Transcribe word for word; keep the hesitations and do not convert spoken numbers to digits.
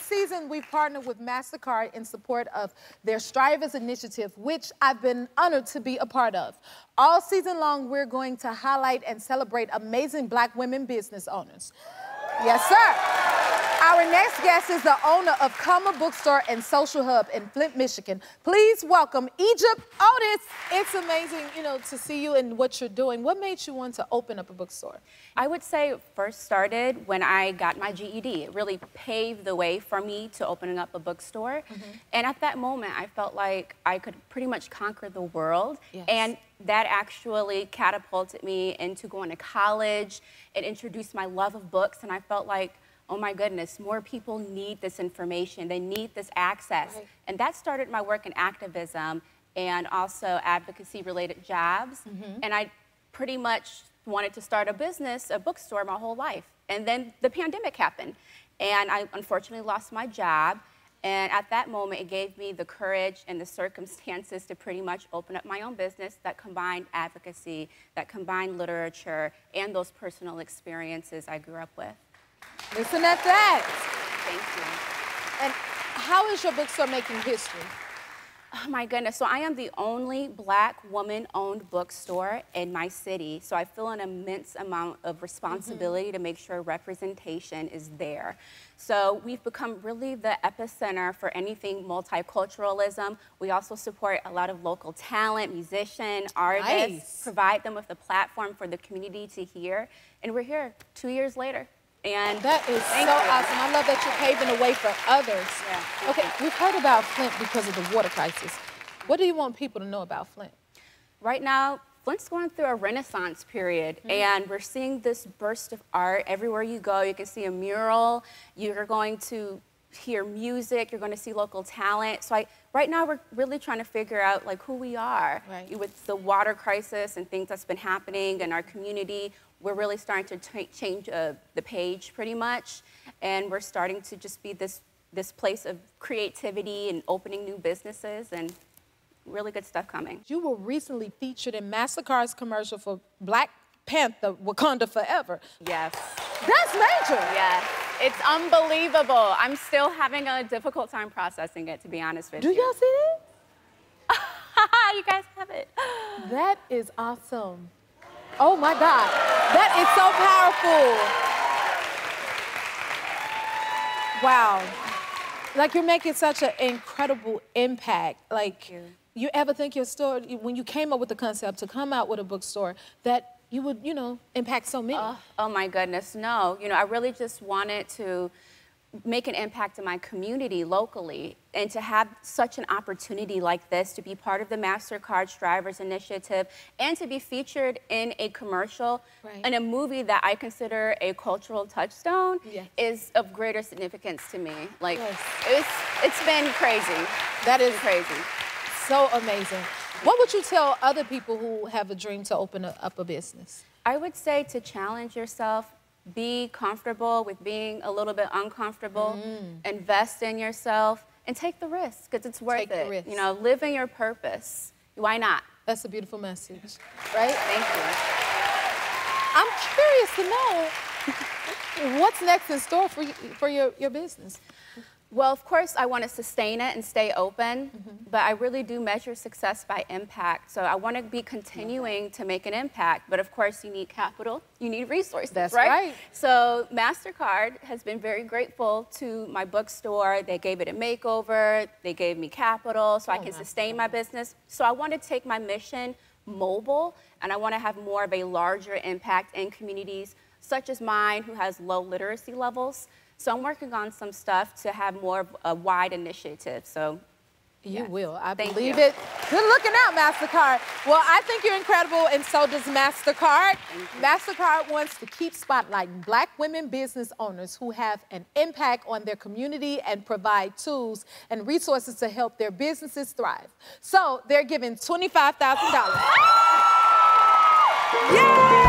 this season, we've partnered with MasterCard in support of their Strivers Initiative, which I've been honored to be a part of. All season long, we're going to highlight and celebrate amazing Black women business owners. Yes, sir. Our next guest is the owner of Comma Bookstore and Social Hub in Flint, Michigan. Please welcome Egypt Otis. It's amazing, you know, to see you and what you're doing. What made you want to open up a bookstore? I would say it first started when I got my G E D. It really paved the way for me to opening up a bookstore. Mm-hmm. And at that moment, I felt like I could pretty much conquer the world. Yes. And that actually catapulted me into going to college. It introduced my love of books, and I felt like, oh my goodness, more people need this information. They need this access. Right. And that started my work in activism and also advocacy-related jobs. Mm-hmm. And I pretty much wanted to start a business, a bookstore, my whole life. And then the pandemic happened, and I unfortunately lost my job. And at that moment, it gave me the courage and the circumstances to pretty much open up my own business that combined advocacy, that combined literature, and those personal experiences I grew up with. Listen at that. Thank you. And how is your bookstore making history? Oh, my goodness. So I am the only Black woman-owned bookstore in my city, so I feel an immense amount of responsibility mm-hmm. to make sure representation is there. So we've become really the epicenter for anything multiculturalism. We also support a lot of local talent, musicians, artists, nice. Provide them with a platform for the community to hear. And we're here two years later. And that is so you. awesome. I love that you're paving the way for others. Yeah. Okay, we've heard about Flint because of the water crisis. What do you want people to know about Flint? Right now, Flint's going through a renaissance period, mm-hmm. and we're seeing this burst of art. Everywhere you go, you can see a mural. You're going to hear music. You're going to see local talent. So I, right now, we're really trying to figure out like who we are. Right. With the water crisis and things that's been happening in our community, we're really starting to change uh, the page pretty much, and we're starting to just be this this place of creativity and opening new businesses and really good stuff coming. You were recently featured in MasterCard's commercial for Black Panther Wakanda Forever. Yes. That's major. Yes. It's unbelievable. I'm still having a difficult time processing it, to be honest with you. Do y'all see it? You guys have it. That is awesome. Oh my God, that is so powerful. Wow. Like, you're making such an incredible impact. Like, you. you ever think your store, when you came up with the concept to come out with a bookstore, that you would, you know, impact so many? Oh, oh my goodness, no. You know, I really just wanted to make an impact in my community locally, and to have such an opportunity like this to be part of the MasterCard Strivers Initiative and to be featured in a commercial right. in a movie that I consider a cultural touchstone yes. is of greater significance to me. Like yes. it's it's been crazy. That is crazy. So amazing. What would you tell other people who have a dream to open a, up a business? I would say to challenge yourself. Be comfortable with being a little bit uncomfortable. Mm. Invest in yourself and take the risk, because it's worth take it. The risk. You know, live in your purpose. Why not? That's a beautiful message, right? Thank you. I'm curious to know what's next in store for you, for your, your business. Well, of course, I want to sustain it and stay open, mm-hmm. but I really do measure success by impact. So I want to be continuing okay. to make an impact, but of course, you need capital, you need resources, That's right? right? So MasterCard has been very grateful to my bookstore. They gave it a makeover, they gave me capital so oh, I can sustain my business. So I want to take my mission mobile, and I want to have more of a larger impact in communities such as mine who has low literacy levels. So I'm working on some stuff to have more of a wide initiative, so. You yeah. will, I Thank believe you. it. Good looking out, MasterCard. Well, I think you're incredible, and so does MasterCard. MasterCard wants to keep spotlighting Black women business owners who have an impact on their community and provide tools and resources to help their businesses thrive. So they're giving twenty-five thousand dollars. Yay!